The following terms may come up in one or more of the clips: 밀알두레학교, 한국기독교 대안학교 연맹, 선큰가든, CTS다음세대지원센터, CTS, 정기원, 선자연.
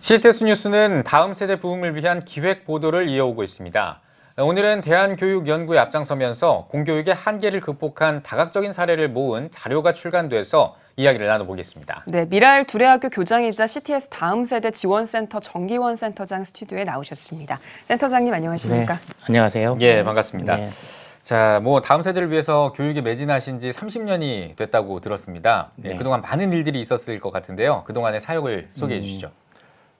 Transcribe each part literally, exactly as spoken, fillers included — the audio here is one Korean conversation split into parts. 씨티에스 뉴스는 다음 세대 부흥을 위한 기획 보도를 이어오고 있습니다. 오늘은 대한교육연구에 앞장서면서 공교육의 한계를 극복한 다각적인 사례를 모은 자료가 출간돼서 이야기를 나눠보겠습니다. 네, 밀알두레학교 교장이자 씨티에스 다음 세대 지원센터 정기원 센터장 스튜디오에 나오셨습니다. 센터장님 안녕하십니까? 네, 안녕하세요. 예, 반갑습니다. 네. 자, 뭐 다음 세대를 위해서 교육에 매진하신 지 삼십 년이 됐다고 들었습니다. 네. 예, 그동안 많은 일들이 있었을 것 같은데요. 그동안의 사역을 소개해 주시죠. 음.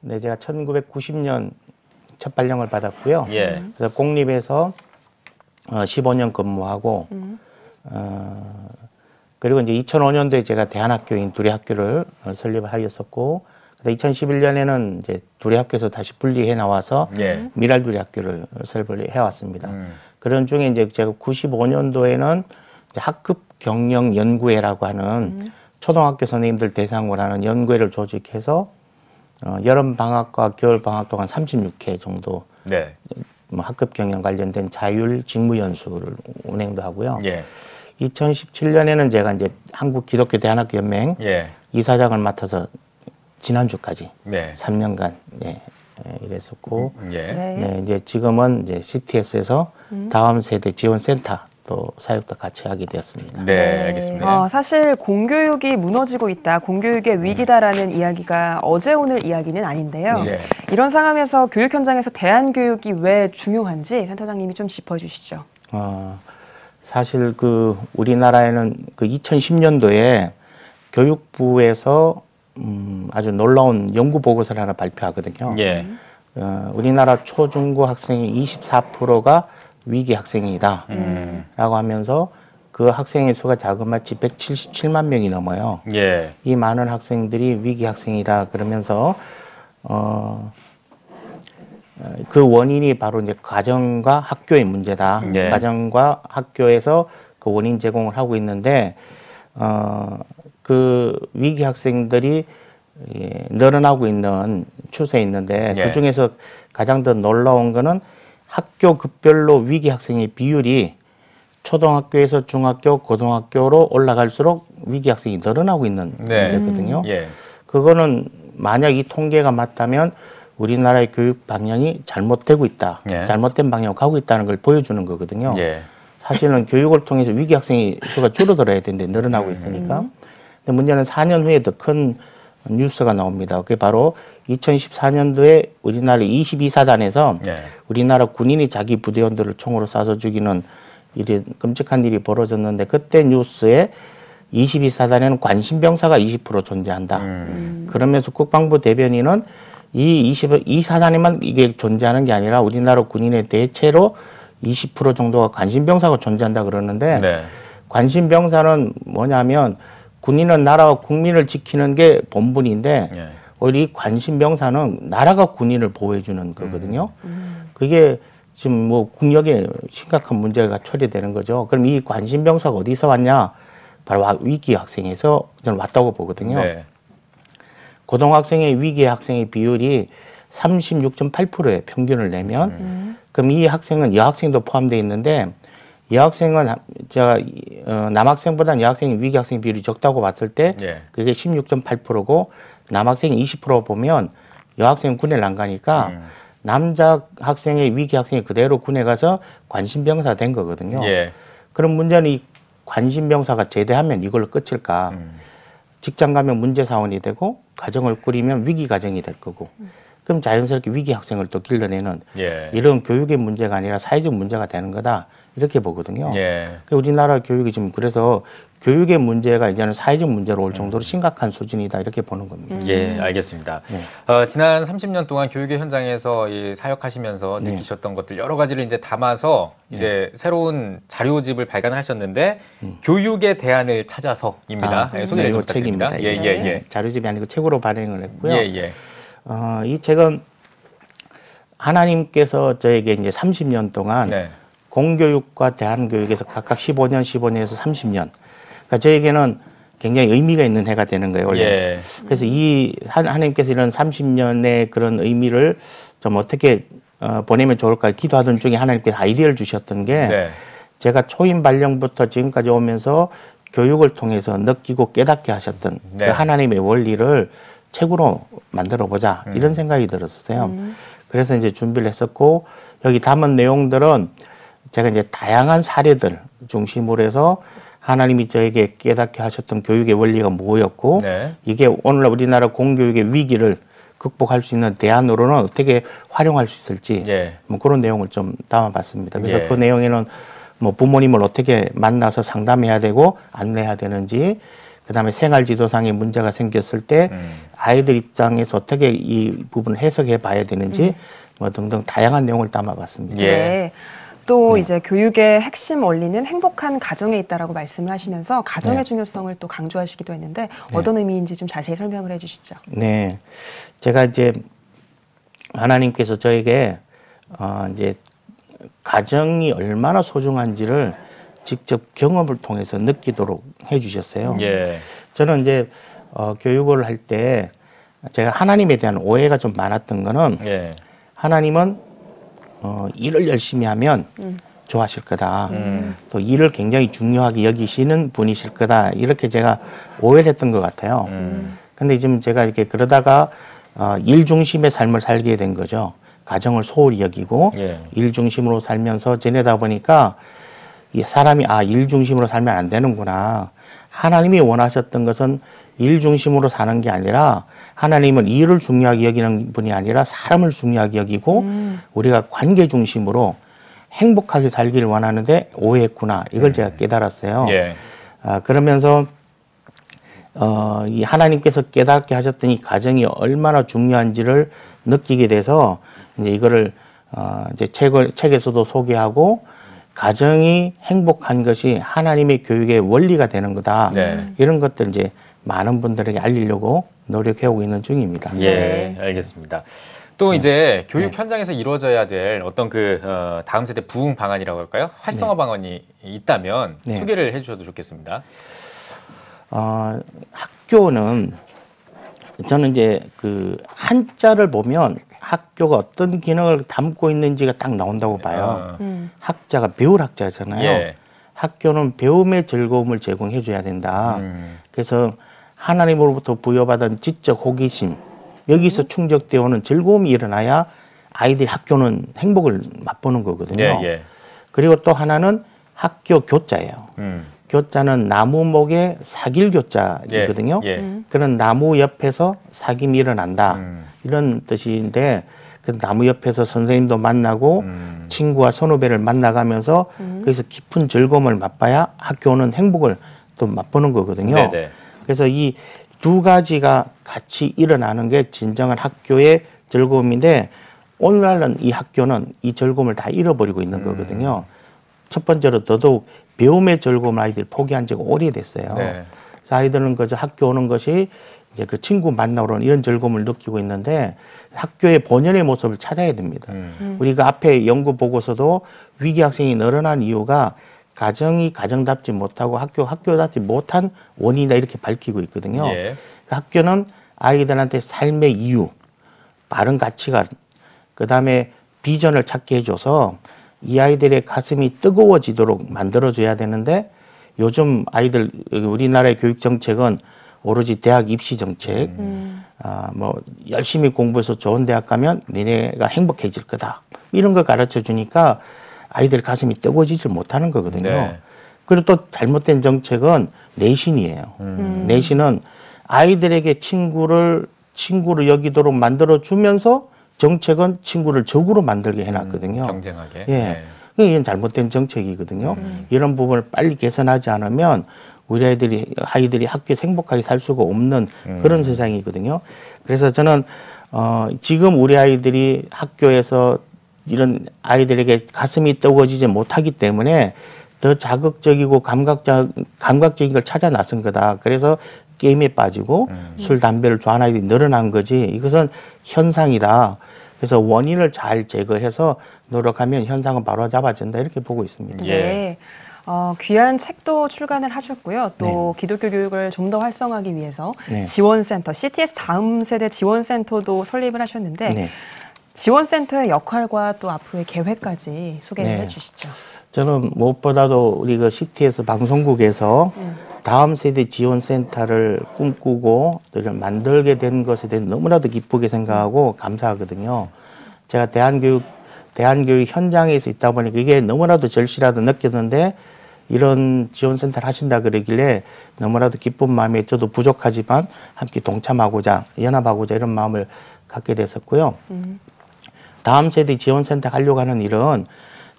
네, 제가 천구백구십 년 첫 발령을 받았고요. 예. 그래서 공립에서 십오 년 근무하고 음. 어, 그리고 이제 이천오 년도에 제가 대안학교인 두레학교를 설립하였었고, 이천십일 년에는 이제 두레학교에서 다시 분리해 나와서 예. 밀알두레학교를 설립해 왔습니다. 음. 그런 중에 이제 제가 구십오 년도에는 이제 학급 경영 연구회라고 하는 음. 초등학교 선생님들 대상으로 하는 연구회를 조직해서 어, 여름 방학과 겨울 방학 동안 삼십육 회 정도 네. 뭐 학급 경영 관련된 자율 직무 연수를 운행도 하고요. 예. 이천십칠 년에는 제가 이제 한국기독교 대안학교 연맹 예. 이사장을 맡아서 지난주까지 네. 삼 년간 예, 일했었고, 예. 네, 이제 지금은 이제 씨티에스에서 음. 다음 세대 지원센터 또 사역도 같이 하게 되었습니다. 네, 알겠습니다. 어, 사실 공교육이 무너지고 있다, 공교육의 위기다라는 음. 이야기가 어제 오늘 이야기는 아닌데요. 네. 이런 상황에서 교육 현장에서 대안교육이 왜 중요한지 센터장님이 좀 짚어주시죠. 어, 사실 그 우리나라에는 그 이천십 년도에 교육부에서 음, 아주 놀라운 연구 보고서를 하나 발표하거든요. 네. 어, 우리나라 초중고 학생의 이십사 퍼센트가 위기 학생이다 음. 라고 하면서 그 학생의 수가 자그마치 백칠십칠만 명이 넘어요. 예. 이 많은 학생들이 위기 학생이다 그러면서 어, 그 원인이 바로 이제 가정과 학교의 문제다. 예. 가정과 학교에서 그 원인 제공을 하고 있는데 어, 그 위기 학생들이 예, 늘어나고 있는 추세에 있는데 예. 그중에서 가장 더 놀라운 거는 학교 급별로 위기 학생의 비율이 초등학교에서 중학교, 고등학교로 올라갈수록 위기 학생이 늘어나고 있는 네. 문제거든요. 예. 그거는 만약 이 통계가 맞다면 우리나라의 교육 방향이 잘못되고 있다. 예. 잘못된 방향으로 가고 있다는 걸 보여주는 거거든요. 예. 사실은 교육을 통해서 위기 학생의 수가 줄어들어야 되는데 늘어나고 있으니까. 음. 근데 문제는 사 년 후에 더 큰 뉴스가 나옵니다. 그게 바로 이천십사 년도에 우리나라 이십이 사단에서 네. 우리나라 군인이 자기 부대원들을 총으로 쏴서 죽이는 일이 끔찍한 일이 벌어졌는데 그때 뉴스에 이십이 사단에는 관심병사가 이십 퍼센트 존재한다. 음. 그러면서 국방부 대변인은 이 이십이 사단에만 이게 존재하는 게 아니라 우리나라 군인의 대체로 이십 퍼센트 정도가 관심병사가 존재한다 그러는데 네. 관심병사는 뭐냐면 군인은 나라와 국민을 지키는 게 본분인데 예. 오히려 이 관심병사는 나라가 군인을 보호해주는 거거든요. 음. 그게 지금 뭐 국력에 심각한 문제가 초래되는 거죠. 그럼 이 관심병사가 어디서 왔냐? 바로 위기 학생에서 저는 왔다고 보거든요. 네. 고등학생의 위기 학생의 비율이 삼십육 점 팔 퍼센트의 평균을 내면 음. 그럼 이 학생은 여학생도 포함되어 있는데 여학생은 제가 남학생보다는 여학생이 위기 학생 비율이 적다고 봤을 때 예. 그게 십육 점 팔 퍼센트고 남학생이 이십 퍼센트 보면 여학생은 군에 안 가니까 음. 남자 학생의 위기 학생이 그대로 군에 가서 관심병사 된 거거든요. 예. 그럼 문제는 이 관심병사가 제대하면 이걸로 끝일까? 음. 직장 가면 문제 사원이 되고 가정을 꾸리면 위기 가정이 될 거고 음. 그럼 자연스럽게 위기 학생을 또 길러내는 예. 이런 교육의 문제가 아니라 사회적 문제가 되는 거다. 이렇게 보거든요. 예. 우리나라 교육이 지금 그래서 교육의 문제가 이제는 사회적 문제로 올 정도로 심각한 수준이다 이렇게 보는 겁니다. 음. 예, 알겠습니다. 네. 어, 지난 삼십 년 동안 교육의 현장에서 이 사역하시면서 느끼셨던 네. 것들 여러 가지를 이제 담아서 이제 네. 새로운 자료집을 발간하셨는데 음. 교육의 대안을 찾아서입니다. 아, 예, 소개를 네, 부탁드립니다. 책입니다. 예, 예, 예. 자료집이 아니고 책으로 발행을 했고요. 예, 예. 어, 이 책은 하나님께서 저에게 이제 삼십 년 동안 네. 공교육과 대안교육에서 각각 십오 년, 십오 년에서 삼십 년. 그러니까 저에게는 굉장히 의미가 있는 해가 되는 거예요, 원래. 예. 그래서 이 하나님께서 이런 삼십 년의 그런 의미를 좀 어떻게 어, 보내면 좋을까 기도하던 중에 하나님께서 아이디어를 주셨던 게 네. 제가 초임 발령부터 지금까지 오면서 교육을 통해서 느끼고 깨닫게 하셨던 네. 그 하나님의 원리를 책으로 만들어보자 음. 이런 생각이 들었어요. 음. 그래서 이제 준비를 했었고 여기 담은 내용들은 제가 이제 다양한 사례들 중심으로 해서 하나님이 저에게 깨닫게 하셨던 교육의 원리가 뭐였고 네. 이게 오늘날 우리나라 공교육의 위기를 극복할 수 있는 대안으로는 어떻게 활용할 수 있을지 예. 뭐 그런 내용을 좀 담아봤습니다. 그래서 예. 그 내용에는 뭐 부모님을 어떻게 만나서 상담해야 되고 안내해야 되는지, 그다음에 생활지도상의 문제가 생겼을 때 음. 아이들 입장에서 어떻게 이 부분을 해석해 봐야 되는지 음. 뭐 등등 다양한 내용을 담아봤습니다. 예. 또 네. 이제 교육의 핵심 원리는 행복한 가정에 있다라고 말씀을 하시면서 가정의 네. 중요성을 또 강조하시기도 했는데 네. 어떤 의미인지 좀 자세히 설명을 해주시죠. 네, 제가 이제 하나님께서 저에게 어 이제 가정이 얼마나 소중한지를 직접 경험을 통해서 느끼도록 해주셨어요. 예. 저는 이제 어 교육을 할 때 제가 하나님에 대한 오해가 좀 많았던 거는 예. 하나님은 어, 일을 열심히 하면 음. 좋아하실 거다. 음. 또 일을 굉장히 중요하게 여기시는 분이실 거다. 이렇게 제가 오해를 했던 것 같아요. 음. 근데 지금 제가 이렇게 그러다가 어, 일 중심의 삶을 살게 된 거죠. 가정을 소홀히 여기고 예. 일 중심으로 살면서 지내다 보니까 이 사람이 아, 일 중심으로 살면 안 되는구나. 하나님이 원하셨던 것은 일 중심으로 사는 게 아니라 하나님은 일을 중요하게 여기는 분이 아니라 사람을 중요하게 여기고 음. 우리가 관계 중심으로 행복하게 살기를 원하는데 오해했구나. 이걸 음. 제가 깨달았어요. 예. 아, 그러면서 어, 이 하나님께서 깨닫게 하셨던 이 가정이 얼마나 중요한지를 느끼게 돼서 이제 이거를 어, 이제 책을, 책에서도 소개하고 가정이 행복한 것이 하나님의 교육의 원리가 되는 거다. 네. 이런 것들 이제 많은 분들에게 알리려고 노력해오고 있는 중입니다. 예, 알겠습니다. 또 네. 이제 교육 네. 현장에서 이루어져야 될 어떤 그 어, 다음 세대 부흥 방안이라고 할까요? 활성화 네. 방안이 있다면 네. 소개를 해주셔도 좋겠습니다. 어, 학교는 저는 이제 그 한자를 보면 학교가 어떤 기능을 담고 있는지가 딱 나온다고 봐요. 어. 음. 학자가 배울 학자잖아요. 예. 학교는 배움의 즐거움을 제공해 줘야 된다. 음. 그래서 하나님으로부터 부여받은 지적 호기심, 여기서 충족되어 오는 즐거움이 일어나야 아이들이 학교는 행복을 맛보는 거거든요. 예, 예. 그리고 또 하나는 학교 교자예요. 음. 교자는 나무 목에 사귈 교자이거든요. 예, 예. 음. 그런 나무 옆에서 사귐이 일어난다. 음. 이런 뜻인데 그 나무 옆에서 선생님도 만나고 음. 친구와 선후배를 만나가면서 음. 거기서 깊은 즐거움을 맛봐야 학교는 행복을 또 맛보는 거거든요. 네네. 그래서 이 두 가지가 같이 일어나는 게 진정한 학교의 즐거움인데 오늘날은 이 학교는 이 즐거움을 다 잃어버리고 있는 음. 거거든요. 첫 번째로 더더욱 배움의 즐거움을 아이들이 포기한 지가 오래됐어요. 네. 그래서 아이들은 그저 학교 오는 것이 이제 그 친구 만나러 이런 즐거움을 느끼고 있는데 학교의 본연의 모습을 찾아야 됩니다. 음. 우리가 앞에 연구 보고서도 위기 학생이 늘어난 이유가 가정이 가정답지 못하고 학교 학교답지 못한 원인이다 이렇게 밝히고 있거든요. 예. 그러니까 학교는 아이들한테 삶의 이유, 바른 가치관, 그다음에 비전을 찾게 해줘서 이 아이들의 가슴이 뜨거워지도록 만들어줘야 되는데 요즘 아이들 우리나라의 교육 정책은 오로지 대학 입시 정책, 음. 아, 뭐 열심히 공부해서 좋은 대학 가면 니네가 행복해질 거다 이런 걸 가르쳐 주니까 아이들 가슴이 뜨거워지지 못하는 거거든요. 네. 그리고 또 잘못된 정책은 내신이에요. 음. 내신은 아이들에게 친구를 친구로 여기도록 만들어 주면서 정책은 친구를 적으로 만들게 해놨거든요. 음, 경쟁하게. 예, 네. 이건 잘못된 정책이거든요. 음. 이런 부분을 빨리 개선하지 않으면 우리 아이들이 아이들이 학교에서 행복하게 살 수가 없는 음. 그런 세상이거든요. 그래서 저는 어, 지금 우리 아이들이 학교에서 이런 아이들에게 가슴이 뜨거워지지 못하기 때문에 더 자극적이고 감각자, 감각적인 걸 찾아 나선 거다. 그래서 게임에 빠지고 음. 술, 담배를 좋아하는 아이들이 늘어난 거지. 이것은 현상이다. 그래서 원인을 잘 제거해서 노력하면 현상은 바로 잡아진다. 이렇게 보고 있습니다. 예. 어, 귀한 책도 출간을 하셨고요. 또 네. 기독교 교육을 좀 더 활성화하기 위해서 네. 지원센터, 씨티에스 다음 세대 지원센터도 설립을 하셨는데 네. 지원센터의 역할과 또 앞으로의 계획까지 소개를 네. 해주시죠. 저는 무엇보다도 우리 그 씨티에스 방송국에서 음. 다음 세대 지원센터를 꿈꾸고 만들게 된 것에 대해 너무나도 기쁘게 생각하고 감사하거든요. 제가 대한교육, 대한교육 현장에서 있다 보니까 이게 너무나도 절실하다 느꼈는데 이런 지원센터를 하신다 그러길래 너무나도 기쁜 마음에 저도 부족하지만 함께 동참하고자, 연합하고자 이런 마음을 갖게 됐었고요. 음. 다음 세대 지원센터 하려고 하는 일은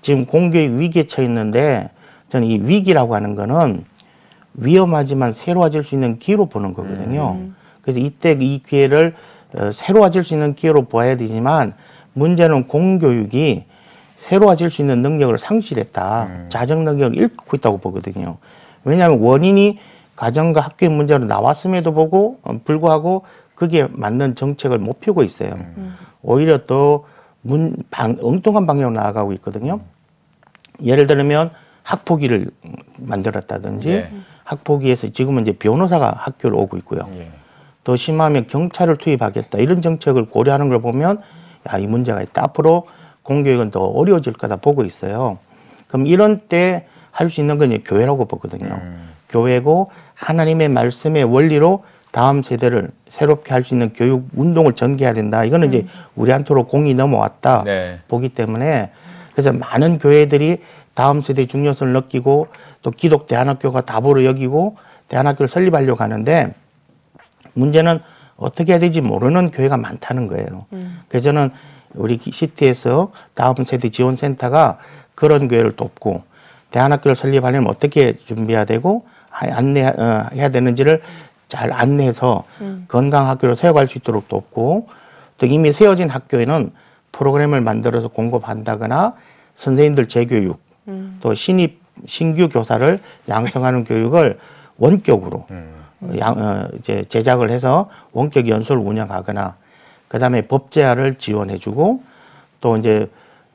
지금 공교육 위기에 처해 있는데 저는 이 위기라고 하는 거는 위험하지만 새로워질 수 있는 기회로 보는 거거든요. 음. 그래서 이때 이 기회를 새로워질 수 있는 기회로 봐야 되지만 문제는 공교육이 새로워질 수 있는 능력을 상실했다. 음. 자정 능력을 잃고 있다고 보거든요. 왜냐하면 원인이 가정과 학교의 문제로 나왔음에도 보고, 불구하고 그게 맞는 정책을 못 펴고 있어요. 음. 오히려 더 문, 방, 엉뚱한 방향으로 나아가고 있거든요. 음. 예를 들면 학폭위를 만들었다든지 예. 학폭위에서 지금은 이제 변호사가 학교를 오고 있고요. 예. 더 심하면 경찰을 투입하겠다. 이런 정책을 고려하는 걸 보면 야, 이 문제가 있다. 앞으로 공교육은 더 어려워질 거다 보고 있어요. 그럼 이런 때 할 수 있는 건 교회라고 보거든요. 음. 교회고 하나님의 말씀의 원리로 다음 세대를 새롭게 할 수 있는 교육 운동을 전개해야 된다. 이거는 음. 이제 우리한테로 공이 넘어왔다 네. 보기 때문에 그래서 많은 교회들이 다음 세대의 중요성을 느끼고 또 기독 대안학교가 답으로 여기고 대안학교를 설립하려고 하는데 문제는 어떻게 해야 될지 모르는 교회가 많다는 거예요. 음. 그래서 저는 우리 씨티에스 다음 세대 지원센터가 그런 교회를 돕고 대안학교를 설립하려면 어떻게 준비해야 되고 안내해야 되는지를 잘 안내해서 음. 건강한 학교를 세워갈 수 있도록 돕고 또 이미 세워진 학교에는 프로그램을 만들어서 공급한다거나 선생님들 재교육 음. 또 신입 신규 교사를 양성하는 교육을 원격으로 음. 양, 어, 이제 제작을 해서 원격 연수를 운영하거나 그다음에 법제화를 지원해주고 또 이제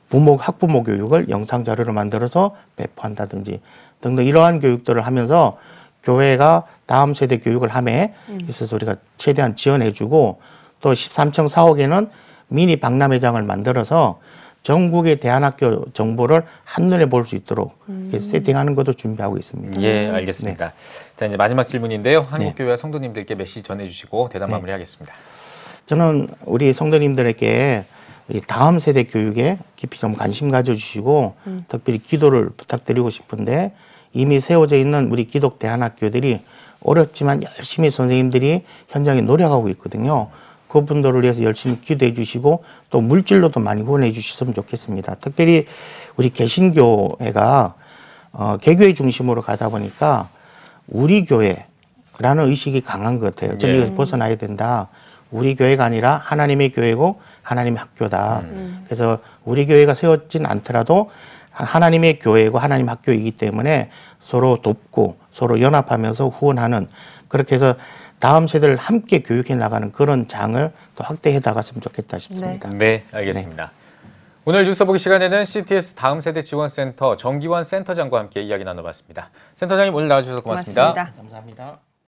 부모 학부모 교육을 영상 자료로 만들어서 배포한다든지 등등 이러한 교육들을 하면서 교회가 다음 세대 교육을 함에 음. 있어서 우리가 최대한 지원해주고 또 십삼 층 사옥에는 미니 박람회장을 만들어서 전국의 대안학교 정보를 한눈에 볼 수 있도록 이렇게 세팅하는 것도 준비하고 있습니다. 예, 알겠습니다. 네. 자, 이제 마지막 질문인데요. 한국교회와 네. 성도님들께 메시지 전해주시고 대담 마무리하겠습니다. 네. 저는 우리 성도님들에게 다음 세대 교육에 깊이 좀 관심 가져주시고 음. 특별히 기도를 부탁드리고 싶은데 이미 세워져 있는 우리 기독 대안학교들이 어렵지만 열심히 선생님들이 현장에 노력하고 있거든요. 그분들을 위해서 열심히 기도해 주시고 또 물질로도 많이 후원해 주셨으면 좋겠습니다. 특별히 우리 개신교회가 어, 개교회 중심으로 가다 보니까 우리 교회라는 의식이 강한 것 같아요. 저는 네. 이것을 벗어나야 된다. 우리 교회가 아니라 하나님의 교회고 하나님의 학교다. 음. 그래서 우리 교회가 세웠진 않더라도 하나님의 교회고 하나님 학교이기 때문에 서로 돕고 서로 연합하면서 후원하는 그렇게 해서 다음 세대를 함께 교육해 나가는 그런 장을 더 확대해 나갔으면 좋겠다 싶습니다. 네, 네 알겠습니다. 네. 오늘 뉴스 보기 시간에는 씨티에스 다음 세대 지원센터 정기원 센터장과 함께 이야기 나눠봤습니다. 센터장님 오늘 나와주셔서 고맙습니다. 고맙습니다. 감사합니다.